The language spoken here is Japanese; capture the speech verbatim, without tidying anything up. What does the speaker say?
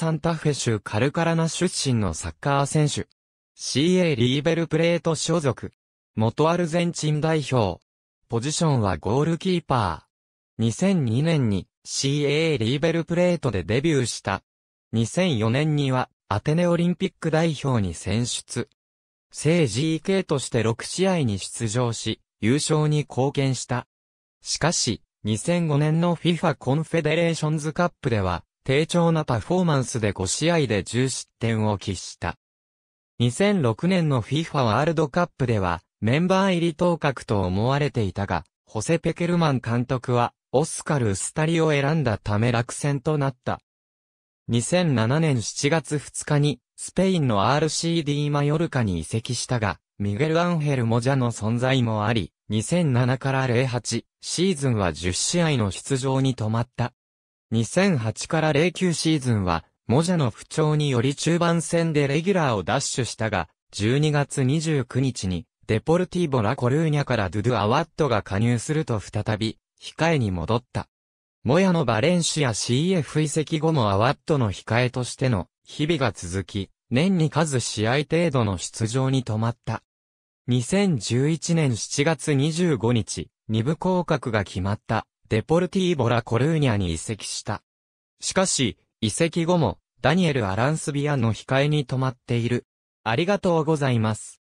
サンタフェ州カルカラナ出身のサッカー選手。シーエー リーベルプレート所属。元アルゼンチン代表。ポジションはゴールキーパー。にせんにねんに シーエー リーベルプレートでデビューした。にせんよねんにはアテネオリンピック代表に選出。正 ジーケー としてろくしあいに出場し、優勝に貢献した。しかし、にせんごねんの フィファ コンフェデレーションズカップでは、低調なパフォーマンスでごしあいでじゅうしってんを喫した。にせんろくねんの フィファ ワールドカップでは、メンバー入り当確と思われていたが、ホセ・ペケルマン監督は、オスカル・ウスタリを選んだため落選となった。にせんななねんしちがつふつかに、スペインの アールシーディー マヨルカに移籍したが、ミゲル・アンヘル・モジャの存在もあり、にせんななからぜろはちシーズンはじゅっしあいの出場に止まった。にせんはちからぜろきゅうシーズンは、モジャの不調により中盤戦でレギュラーを奪取したが、じゅうにがつにじゅうくにちに、デポルティボ・ラ・コルーニャからドゥドゥ・アワットが加入すると再び、控えに戻った。モヤのバレンシア シーエフ 移籍後もアワットの控えとしての日々が続き、年に数試合程度の出場に止まった。にせんじゅういちねんしちがつにじゅうごにち、に部降格が決まった、デポルティーボ・ラ・コルーニャに移籍した。しかし、移籍後も、ダニエル・アランスビアの控えに止まっている。ありがとうございます。